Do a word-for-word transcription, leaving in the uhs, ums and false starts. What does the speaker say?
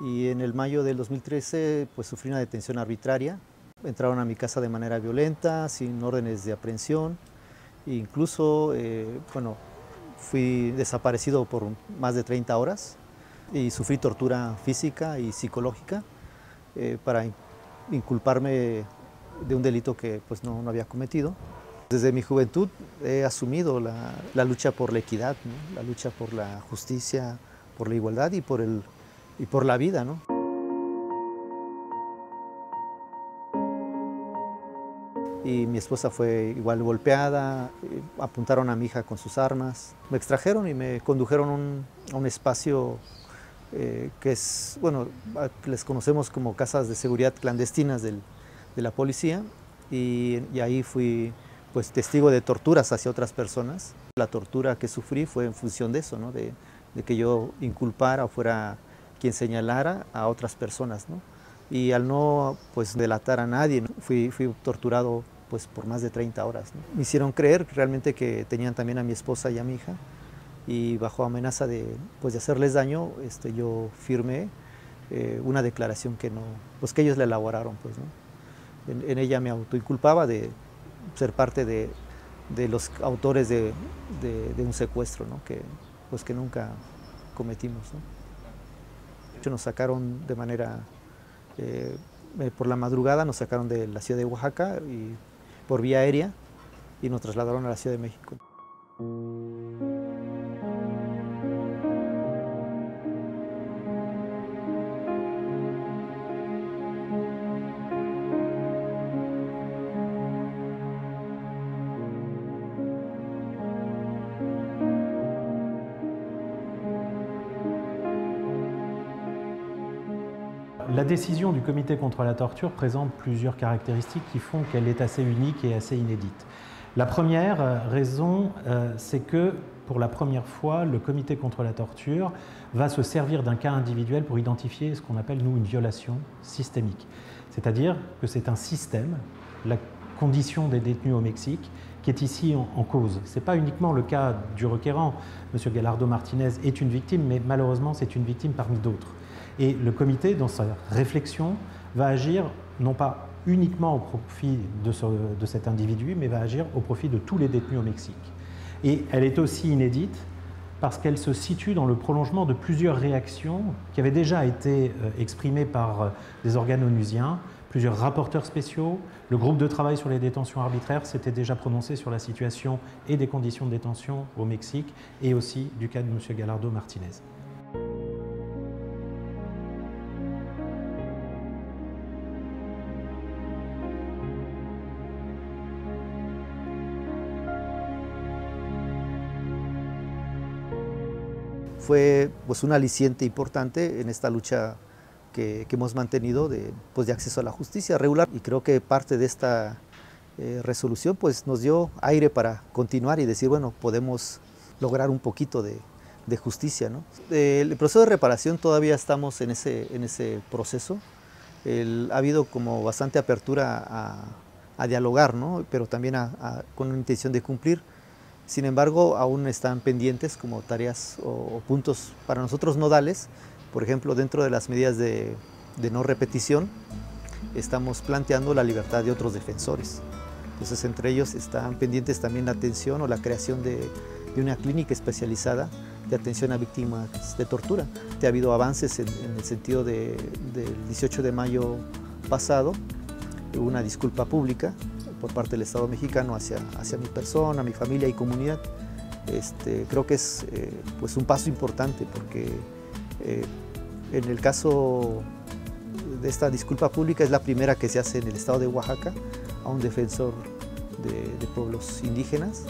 y en el mayo del dos mil trece pues sufrí una detención arbitraria. Entraron a mi casa de manera violenta, sin órdenes de aprehensión, e incluso eh, bueno, fui desaparecido por más de treinta horas y sufrí tortura física y psicológica eh, para inculparme de un delito que pues, no, no había cometido. Desde mi juventud he asumido la, la lucha por la equidad, ¿no? La lucha por la justicia, por la igualdad y por, el, y por la vida, ¿no? Y mi esposa fue igual golpeada, apuntaron a mi hija con sus armas. Me extrajeron y me condujeron un, a un espacio eh, que es, bueno, les conocemos como casas de seguridad clandestinas del, de la policía, y, y ahí fui pues testigo de torturas hacia otras personas. La tortura que sufrí fue en función de eso, ¿no? de, de que yo inculpara o fuera quien señalara a otras personas, ¿no? Y al no pues, delatar a nadie, ¿no? fui, fui torturado pues, por más de treinta horas. ¿No? Me hicieron creer realmente que tenían también a mi esposa y a mi hija, y bajo amenaza de, pues, de hacerles daño, este, yo firmé eh, una declaración que, no, pues, que ellos la elaboraron. Pues, ¿no? en, en ella me autoinculpaba de ser parte de, de los autores de, de, de un secuestro, ¿no? que, pues que nunca cometimos, ¿no? De hecho, nos sacaron de manera, eh, por la madrugada nos sacaron de la ciudad de Oaxaca y por vía aérea y nos trasladaron a la Ciudad de México. La décision du Comité contre la torture présente plusieurs caractéristiques qui font qu'elle est assez unique et assez inédite. La première raison, euh, c'est que pour la première fois, le Comité contre la torture va se servir d'un cas individuel pour identifier ce qu'on appelle, nous, une violation systémique. C'est-à-dire que c'est un système, la condition des détenus au Mexique, qui est ici en, en cause. Ce n'est pas uniquement le cas du requérant. Monsieur Gallardo Martínez est une victime, mais malheureusement, c'est une victime parmi d'autres. Et le comité, dans sa réflexion, va agir non pas uniquement au profit de, ce, de cet individu, mais va agir au profit de tous les détenus au Mexique. Et elle est aussi inédite parce qu'elle se situe dans le prolongement de plusieurs réactions qui avaient déjà été exprimées par des organes onusiens, plusieurs rapporteurs spéciaux. Le groupe de travail sur les détentions arbitraires s'était déjà prononcé sur la situation et des conditions de détention au Mexique, et aussi du cas de M. Gallardo Martínez. Fue pues, un aliciente importante en esta lucha que, que hemos mantenido de, pues, de acceso a la justicia regular. Y creo que parte de esta eh, resolución pues, nos dio aire para continuar y decir, bueno, podemos lograr un poquito de, de justicia, ¿no? El proceso de reparación todavía estamos en ese, en ese proceso. El, ha habido como bastante apertura a, a dialogar, ¿no? Pero también a, a, con la intención de cumplir. Sin embargo, aún están pendientes como tareas o, o puntos para nosotros nodales. Por ejemplo, dentro de las medidas de, de no repetición, estamos planteando la libertad de otros defensores. Entonces, entre ellos están pendientes también la atención o la creación de, de una clínica especializada de atención a víctimas de tortura. Ha habido avances en, en el sentido de, del dieciocho de mayo pasado, una disculpa pública por parte del Estado mexicano hacia, hacia mi persona, mi familia y comunidad. Este, creo que es eh, pues un paso importante porque eh, en el caso de esta disculpa pública es la primera que se hace en el Estado de Oaxaca a un defensor de, de pueblos indígenas.